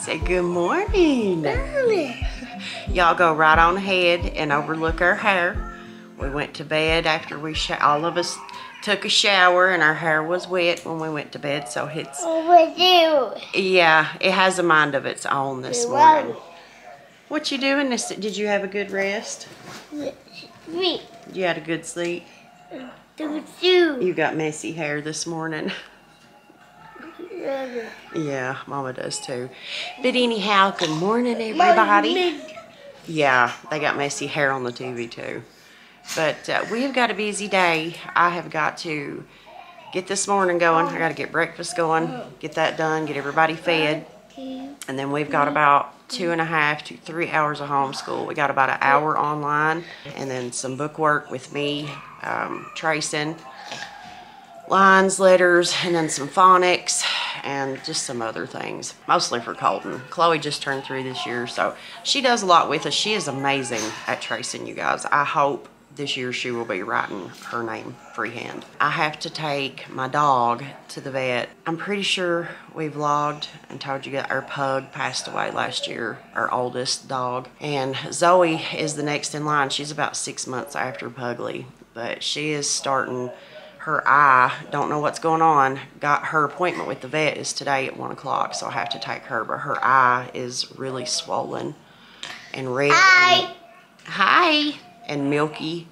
Say good morning. Morning. Y'all go right on ahead and overlook our hair. We went to bed after we all of us took a shower, and our hair was wet when we went to bed, so it's... Yeah, it has a mind of its own this morning. What you doing this? Did you have a good rest? Sleep. You had a good sleep? You got messy hair this morning. Yeah, Mama does too. But anyhow, good morning, everybody. Yeah, they got messy hair on the TV too. But we have got a busy day. I have got to get this morning going. I got to get breakfast going, get that done, get everybody fed. And then we've got about 2.5 to 3 hours of homeschool. We got about an hour online and then some book work with me, tracing lines, letters, and then some phonics and just some other things, mostly for Colton. Chloe just turned 3 this year, so she does a lot with us. She is amazing at tracing, you guys. I hope this year she will be writing her name freehand. I have to take my dog to the vet. I'm pretty sure we vlogged and told you that our pug passed away last year, our oldest dog. And Zoe is the next in line. She's about 6 months after Pugly, but she is starting her eye. Don't know what's going on. Got her appointment with the vet is today at 1 o'clock, so I have to take her, but her eye is really swollen and red. Hi. Hi. And milky.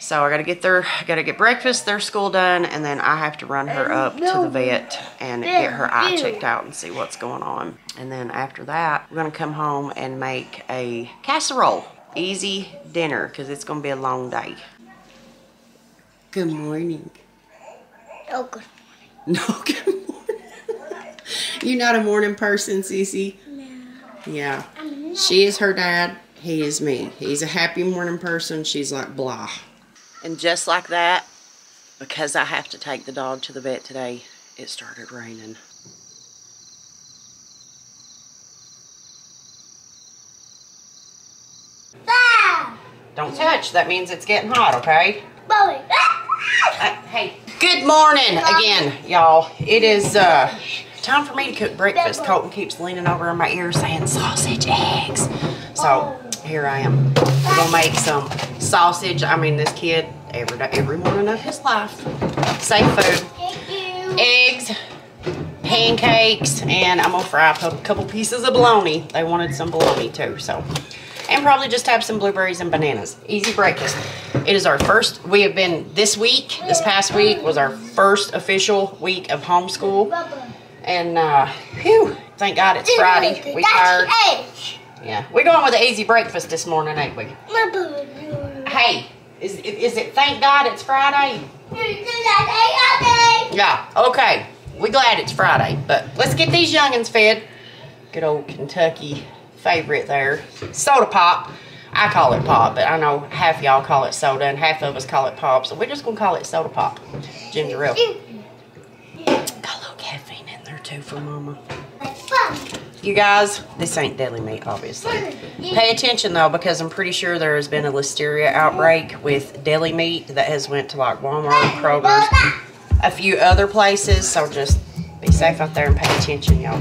So I gotta get breakfast, their school done, and then I have to run her up to the vet and get her eye checked out and see what's going on. And then after that, we're gonna come home and make a casserole. Easy dinner, because it's gonna be a long day. Good morning. Oh, good morning. No, good morning. You're not a morning person, Cece? No. Yeah. She is her dad. He is me. He's a happy morning person. She's like, blah. And just like that, because I have to take the dog to the vet today, it started raining. Ah! Don't touch. That means it's getting hot, okay? Bowie. Hey. Good morning again, y'all. It is time for me to cook breakfast. Colton keeps leaning over in my ear saying sausage, eggs. So here I am. We're gonna make some sausage. I mean, this kid, every morning of his life, safe food. Eggs, pancakes, and I'm gonna fry up a couple pieces of bologna. They wanted some bologna too, so. And probably just have some blueberries and bananas. Easy breakfast. It is our first, we have been this past week was our first official week of homeschool. And whew, thank God it's Friday. We tired. Yeah, we're going with an easy breakfast this morning, ain't we? Hey, is it thank God it's Friday? Yeah, okay. We're glad it's Friday, but let's get these youngins fed. Good old Kentucky favorite there. Soda pop. I call it pop, but I know half y'all call it soda and half of us call it pop, so we're just going to call it soda pop. Ginger ale. Got a little caffeine in there too for Mama. You guys, this ain't deli meat, obviously. Pay attention, though, because I'm pretty sure there has been a listeria outbreak with deli meat that has went to, like, Walmart, Kroger, a few other places. So just be safe out there and pay attention, y'all.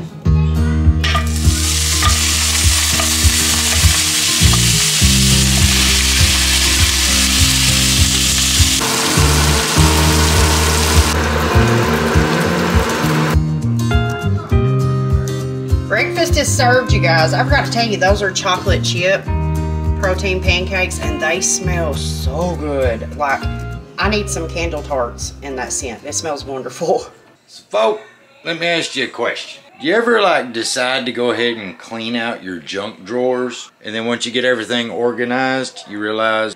Breakfast is served, you guys. I forgot to tell you, those are chocolate chip protein pancakes, and they smell so good. Like, I need some candle tarts in that scent. It smells wonderful. So, folks, let me ask you a question. Do you ever, like, decide to go ahead and clean out your junk drawers, and then once you get everything organized, you realize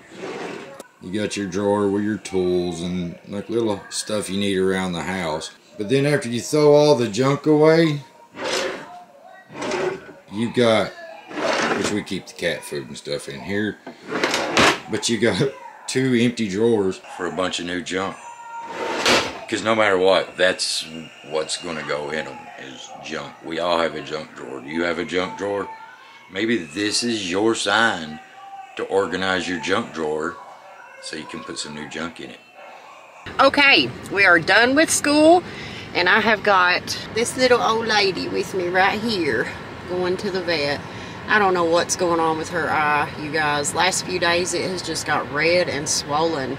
you got your drawer with your tools and, like, little stuff you need around the house. But then after you throw all the junk away, you got, which we keep the cat food and stuff in here, but you got 2 empty drawers for a bunch of new junk. Because no matter what, that's what's going to go in them is junk. We all have a junk drawer. Do you have a junk drawer? Maybe this is your sign to organize your junk drawer so you can put some new junk in it. Okay, we are done with school. And I have got this little old lady with me right here going to the vet. I don't know what's going on with her eye, you guys. Last few days it has just got red and swollen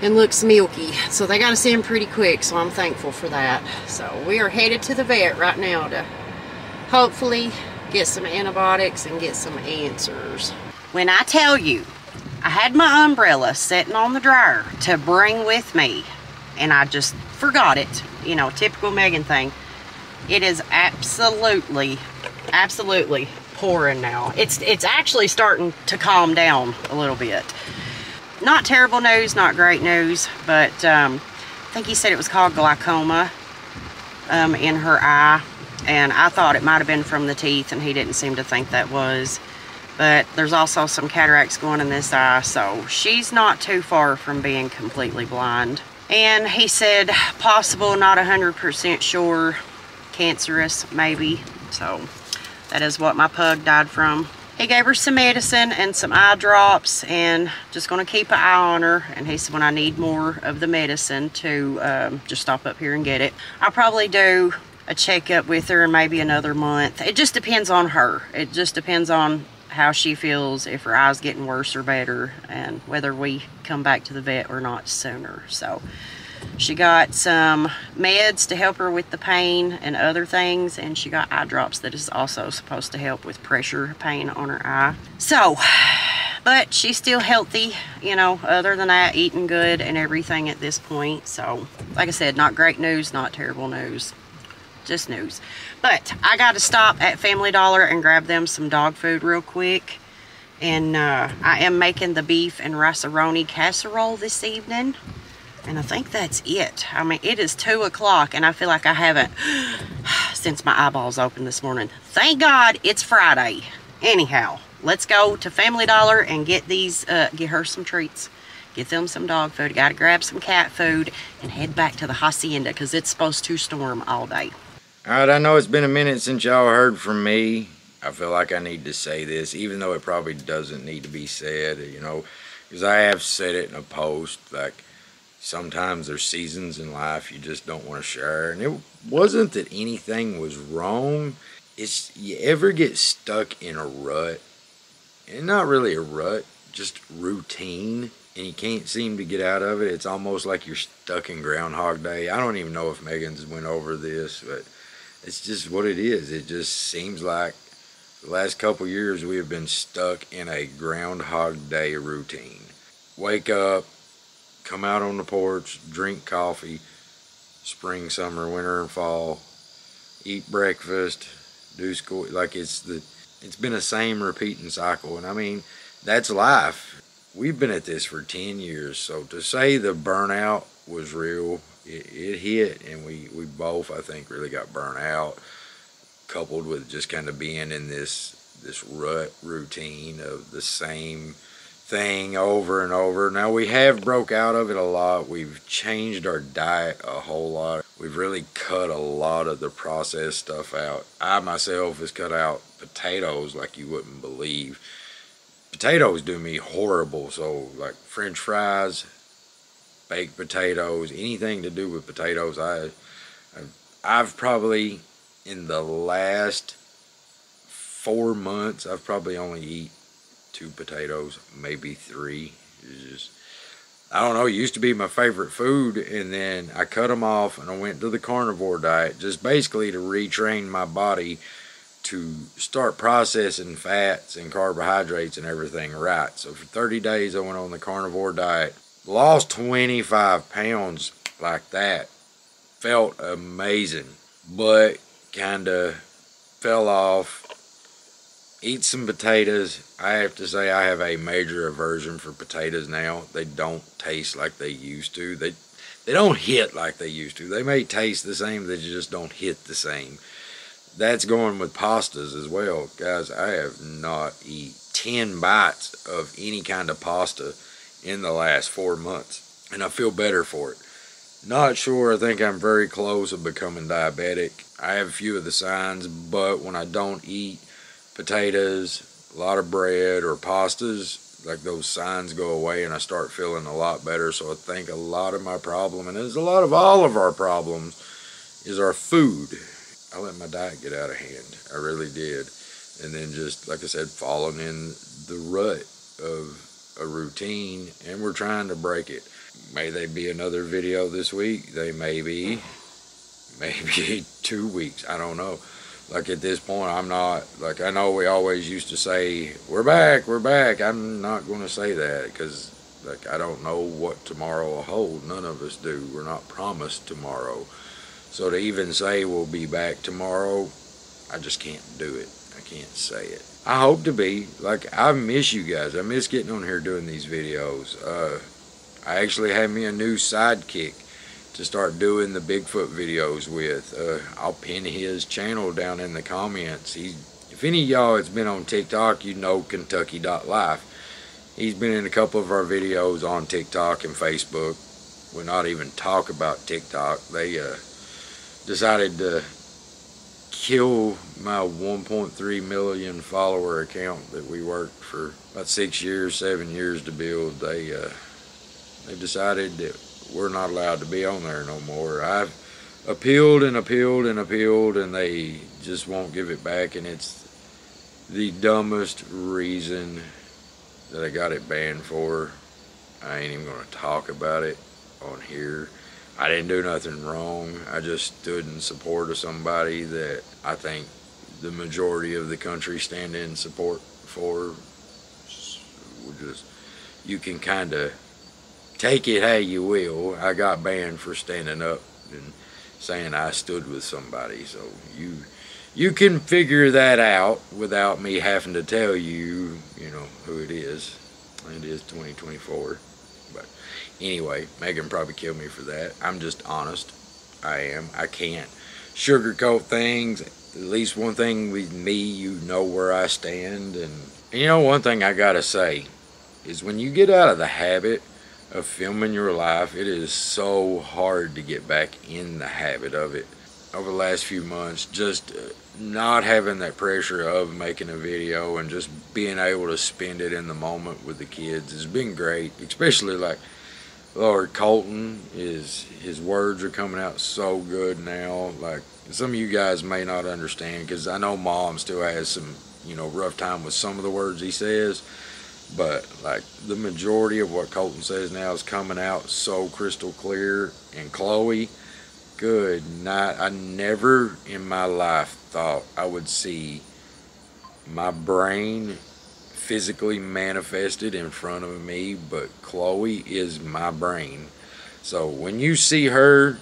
and looks milky. So they got us in pretty quick, so I'm thankful for that. So we are headed to the vet right now to hopefully get some antibiotics and get some answers. When I tell you, I had my umbrella sitting on the dryer to bring with me, and I just forgot it. You know, typical Megan thing. It is absolutely pouring now. It's actually starting to calm down a little bit. Not terrible news, not great news, but I think he said it was called glaucoma in her eye, and I thought it might have been from the teeth, and he didn't seem to think that was. But there's also some cataracts going in this eye, so she's not too far from being completely blind. And he said possible, not 100% sure, cancerous maybe. So that is what my pug died from. He gave her some medicine and some eye drops, and just gonna keep an eye on her. And he said when I need more of the medicine to just stop up here and get it. I'll probably do a checkup with her in maybe another month. It just depends on her. It just depends on how she feels, if her eye's getting worse or better, and whether we come back to the vet or not sooner. So she got some meds to help her with the pain and other things, and she got eye drops that is also supposed to help with pressure pain on her eye. So, but she's still healthy, you know, other than that, eating good and everything at this point. So, like I said, not great news, not terrible news, just news. But I got to stop at Family Dollar and grab them some dog food real quick. And I am making the beef and Rice-A-Roni casserole this evening. And I think that's it. I mean, it is 2 o'clock, and I feel like I haven't since my eyeballs opened this morning. Thank God it's Friday. Anyhow, let's go to Family Dollar and get these, get her some treats. Get them some dog food. Got to grab some cat food and head back to the hacienda because it's supposed to storm all day. All right, I know it's been a minute since y'all heard from me. I feel like I need to say this, even though it probably doesn't need to be said, you know, because I have said it in a post, like, sometimes there's seasons in life you just don't want to share. And it wasn't that anything was wrong. It's you ever get stuck in a rut, and not really a rut, just routine, and you can't seem to get out of it. It's almost like you're stuck in Groundhog Day. I don't even know if Megan's went over this, but it's just what it is. It just seems like the last couple years we have been stuck in a Groundhog Day routine. Wake up, come out on the porch, drink coffee, spring, summer, winter, and fall, eat breakfast, do school. Like it's been the same repeating cycle. And I mean, that's life. We've been at this for 10 years. So to say the burnout was real, it hit. And we both, I think, really got burnt out, coupled with just kind of being in this rut routine of the same thing over and over. Now we have broke out of it a lot. We've changed our diet a whole lot. We've really cut a lot of the processed stuff out. I myself has cut out potatoes like you wouldn't believe. Potatoes do me horrible. So like French fries, baked potatoes, anything to do with potatoes, I've probably in the last 4 months I've probably only eaten 2 potatoes, maybe 3. It's just, I don't know, it used to be my favorite food, and then I cut them off and I went to the carnivore diet, just basically to retrain my body to start processing fats and carbohydrates and everything right. So for 30 days I went on the carnivore diet, lost 25 pounds like that, felt amazing, but kind of fell off. Eat some potatoes. I have to say I have a major aversion for potatoes now. They don't taste like they used to. They don't hit like they used to. They may taste the same, they just don't hit the same. That's going with pastas as well. Guys, I have not eaten 10 bites of any kind of pasta in the last 4 months. And I feel better for it. Not sure, I think I'm very close of becoming diabetic. I have a few of the signs, but when I don't eat potatoes, a lot of bread or pastas, like those signs go away and I start feeling a lot better. So I think a lot of my problem, and it's a lot of all of our problems, is our food. I let my diet get out of hand. I really did. And then just, like I said, falling in the rut of a routine, and we're trying to break it. May there be another video this week? They may be. Maybe 2 weeks. I don't know. Like, at this point, I'm not, like, I know we always used to say, we're back, we're back. I'm not going to say that because, like, I don't know what tomorrow will hold. None of us do. We're not promised tomorrow. So to even say we'll be back tomorrow, I just can't do it. I can't say it. I hope to be. Like, I miss you guys. I miss getting on here doing these videos. I actually had me a new sidekick to start doing the Bigfoot videos with. I'll pin his channel down in the comments. If any of y'all has been on TikTok, you know Kentucky.life. He's been in a couple of our videos on TikTok and Facebook. We're not even talk about TikTok. They decided to kill my 1.3 million follower account that we worked for about 6 years, 7 years to build. They decided that we're not allowed to be on there no more. I've appealed and appealed and appealed, and they just won't give it back, and it's the dumbest reason that I got it banned for. I ain't even gonna talk about it on here. I didn't do nothing wrong. I just stood in support of somebody that I think the majority of the country stand in support for. You can kind of take it how you will. I got banned for standing up and saying I stood with somebody. So you can figure that out without me having to tell you, you know, who it is. It is 2024. But anyway, Megan probably killed me for that. I'm just honest. I am. I can't sugarcoat things. At least one thing with me, you know where I stand. And you know, one thing I gotta say is when you get out of the habit of filming your life, it is so hard to get back in the habit of it. Over the last few months, just not having that pressure of making a video and just being able to spend it in the moment with the kids has been great. Especially like Lord Colton, his words are coming out so good now. Like, some of you guys may not understand because I know Mom still has some, you know, rough time with some of the words he says. But like, the majority of what Colton says now is coming out so crystal clear. And Chloe, good night. I never in my life thought I would see my brain physically manifested in front of me, but Chloe is my brain. So when you see her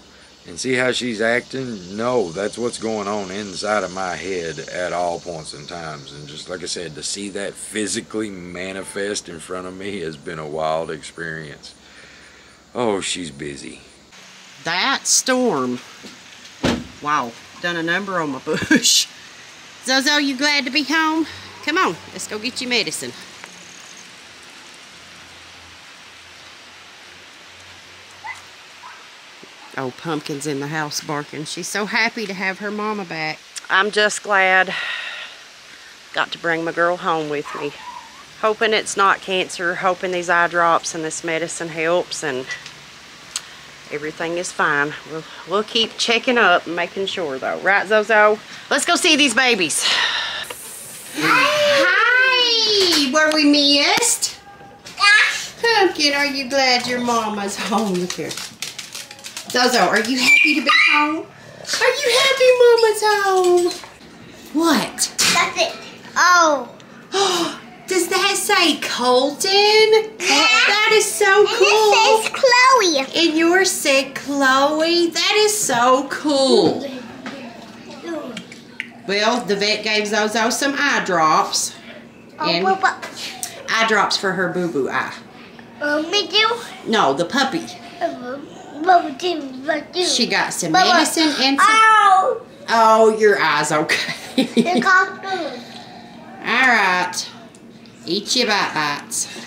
and see how she's acting, no, that's what's going on inside of my head at all points and times. And just like I said, to see that physically manifest in front of me has been a wild experience. Oh, she's busy. That storm, wow, done a number on my bush. Zozo, you glad to be home? Come on, let's go get your medicine. Oh, Pumpkin's in the house barking. She's so happy to have her mama back. I'm just glad got to bring my girl home with me. Hoping it's not cancer, hoping these eye drops and this medicine helps, and everything is fine. We'll keep checking up and making sure, though. Right, Zozo? Let's go see these babies. Hi! Hi! Were we missed? Pumpkin, are you glad your mama's home? Look here. Zozo, are you happy to be home? Are you happy mama's home? What? Nothing. Oh. Does that say Colton? That is so cool. And it says Chloe. And yours said Chloe. That is so cool. Well, the vet gave Zozo some eye drops. And eye drops for her boo-boo eye. Me too? No, the puppy. She got some medicine and some... Ow. Oh, your eye's okay. All right. Eat your bites.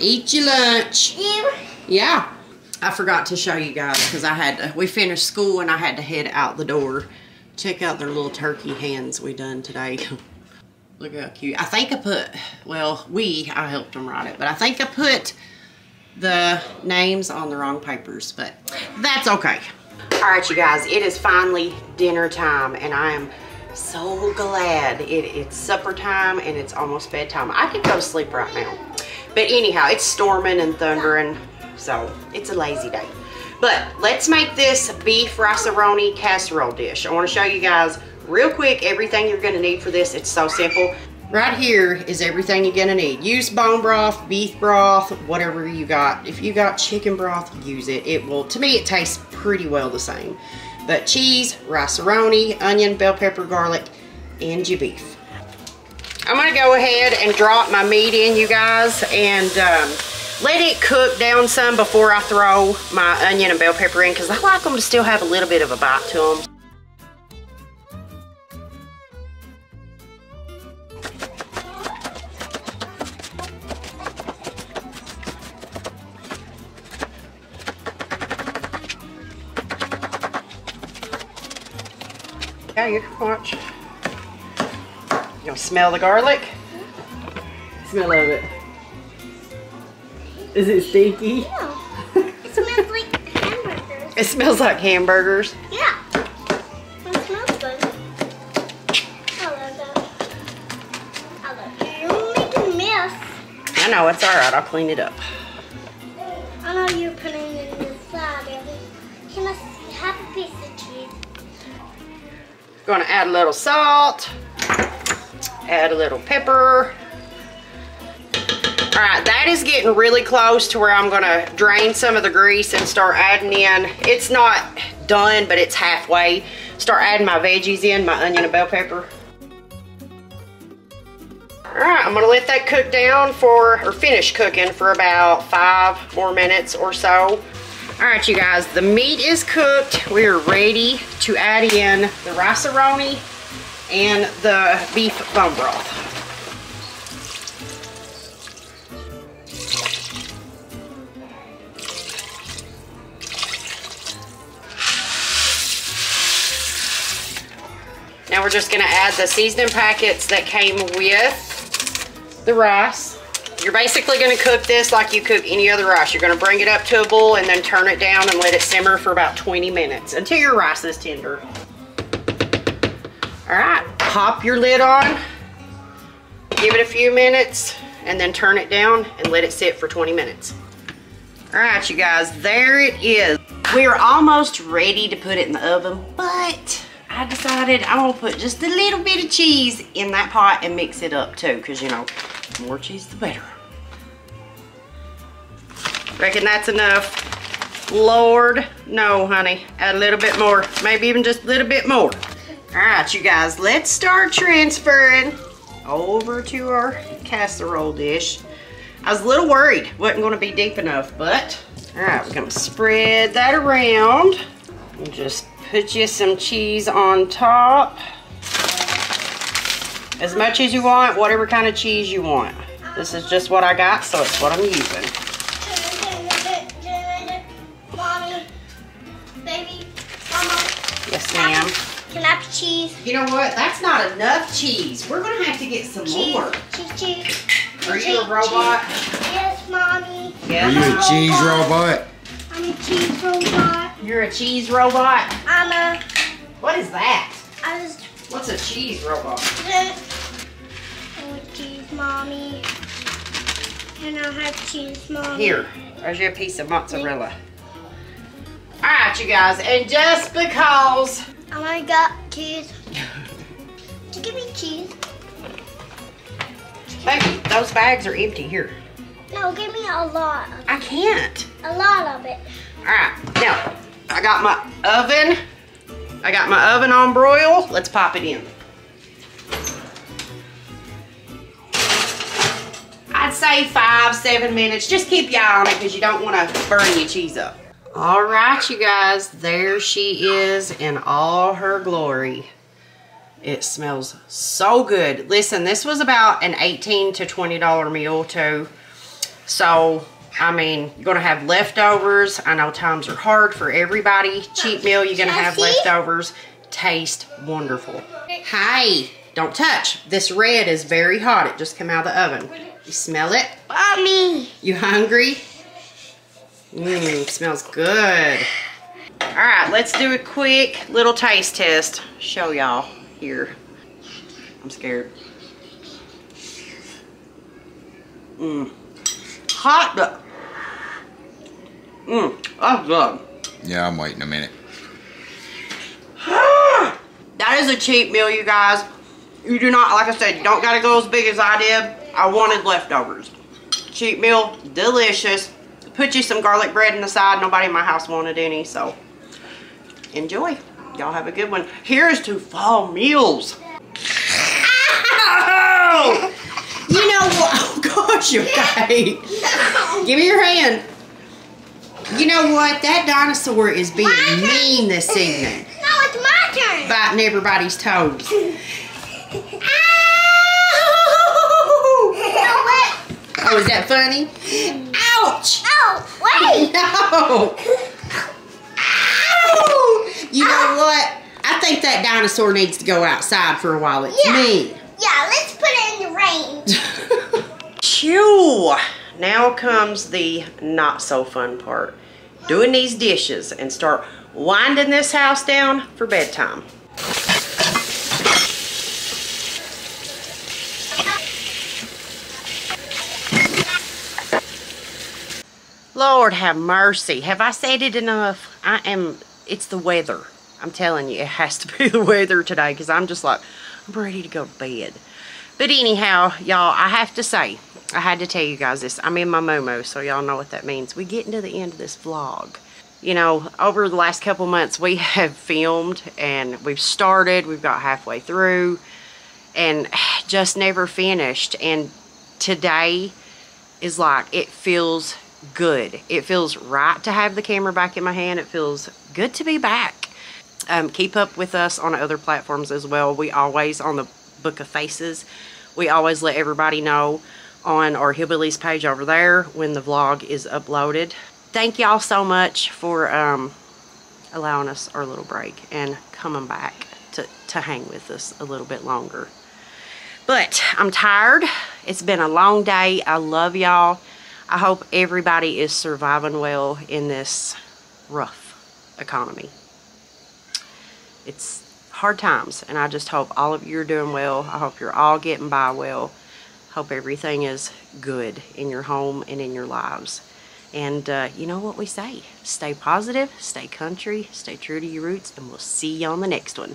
Eat your lunch. Yeah. I forgot to show you guys because we finished school and I had to head out the door. Check out their little turkey hands we done today. Look how cute. I think I put, well, I helped them write it, but I think I put the names on the wrong papers, but that's okay. All right, you guys, it is finally dinner time, and I am so glad it's supper time and it's almost bedtime. I could go to sleep right now. But anyhow, it's storming and thundering, so it's a lazy day. But let's make this beef Rice-A-Roni casserole dish. I want to show you guys real quick everything you're going to need for this. It's so simple. Right here is everything you're going to need. Use bone broth, beef broth, whatever you got. If you got chicken broth, use it. It will, to me, it tastes pretty well the same. But cheese, Rice-A-Roni, onion, bell pepper, garlic, and your beef. I'm going to go ahead and drop my meat in, you guys, and let it cook down some before I throw my onion and bell pepper in, because I like them to still have a little bit of a bite to them. Yeah, you can watch. You gonna smell the garlic? Smell of it. Is it stinky? No. It smells like hamburgers. It smells like hamburgers? Yeah. It smells good. I love that. I love it. You'll make a mess. I know, it's alright. I'll clean it up. I know you're putting it in the salad. Can I have a piece of cheese? Gonna add a little salt, add a little pepper. All right, that is getting really close to where I'm gonna drain some of the grease and start adding in. It's not done, but it's halfway. Start adding my veggies in, my onion and bell pepper. All right, I'm gonna let that cook down or finish cooking for about 5 more minutes or so. All right, you guys, the meat is cooked. We are ready to add in the Rice-A-Roni and the beef bone broth. Now we're just gonna add the seasoning packets that came with the rice. You're basically gonna cook this like you cook any other rice. You're gonna bring it up to a boil and then turn it down and let it simmer for about 20 minutes until your rice is tender. All right, pop your lid on, give it a few minutes, and then turn it down and let it sit for 20 minutes. All right, you guys, there it is. We're almost ready to put it in the oven, but I decided I'm gonna put just a little bit of cheese in that pot and mix it up too, because you know, the more cheese the better. Reckon that's enough. Lord, no, honey. Add a little bit more. Maybe even just a little bit more. All right, you guys, let's start transferring over to our casserole dish. I was a little worried. Wasn't going to be deep enough, but... All right, we're going to spread that around. And just put you some cheese on top. As much as you want, whatever kind of cheese you want. This is just what I got, so it's what I'm using. Mommy, baby, mama. Yes, ma'am. Can I have cheese? You know what? That's not enough cheese. We're going to have to get some more. Cheese. Are you a robot? Cheese. Yes, Mommy. Yes. Are you a cheese robot? I'm a cheese robot. You're a cheese robot? I'm a... What is that? What's a cheese robot? I want cheese, Mommy. And I'll have cheese, Mommy. Here, there's your piece of mozzarella. All right, you guys, and just because... I want cheese. Did you give me cheese? Baby, those bags are empty. Here. No, give me a lot of it. I can't. A lot of it. All right, now, I got my oven. I got my oven on broil. Let's pop it in. I'd say 5-7 minutes. Just keep your eye on it because you don't want to burn your cheese up. All right, you guys. There she is in all her glory. It smells so good. Listen, this was about an $18 to $20 meal too. So... I mean, you're going to have leftovers. I know times are hard for everybody. Cheap meal, you're going to have leftovers. Taste wonderful. Hey, don't touch. This red is very hot. It just came out of the oven. You smell it? Mommy. You hungry? Mmm, smells good. All right, let's do a quick little taste test. Show y'all here. I'm scared. Hot dog. That's good. Yeah, I'm waiting a minute. That is a cheap meal, you guys. You do not, like I said, you don't gotta go as big as I did. I wanted leftovers. Cheap meal, delicious. Put you some garlic bread in the side. Nobody in my house wanted any, so enjoy. Y'all have a good one. Here's to fall meals. Oh! You know what? Oh gosh, you guys. Give me your hand. You know what? That dinosaur is being mean this evening. No, it's my turn. Biting everybody's toes. Ow! Oh, is that funny? Ouch! Oh, wait! No! Ow! You know what? I think that dinosaur needs to go outside for a while. It's mean. Yeah, let's put it in the rain. Phew! Now comes the not so fun part. Doing these dishes and start winding this house down for bedtime. Lord have mercy. Have I said it enough? It's the weather. I'm telling you, it has to be the weather today because I'm just like, I'm ready to go to bed. But anyhow, y'all, I have to say, I had to tell you guys this. I'm in my Momo, so y'all know what that means. We're getting to the end of this vlog. You know, over the last couple months, we have filmed and we've started. We've got halfway through and just never finished. And today is like, it feels good. It feels right to have the camera back in my hand. It feels good to be back. Keep up with us on other platforms as well. We always, on the Book of Faces, we always let everybody know on our Hillbillies page over there when the vlog is uploaded. Thank y'all so much for allowing us our little break and coming back to hang with us a little bit longer. But I'm tired. It's been a long day. I love y'all. I hope everybody is surviving well in this rough economy. It's hard times, and I just hope all of you are doing well. I hope you're all getting by well. Hope everything is good in your home and in your lives. And you know what we say, stay positive, stay country, stay true to your roots, and we'll see you on the next one.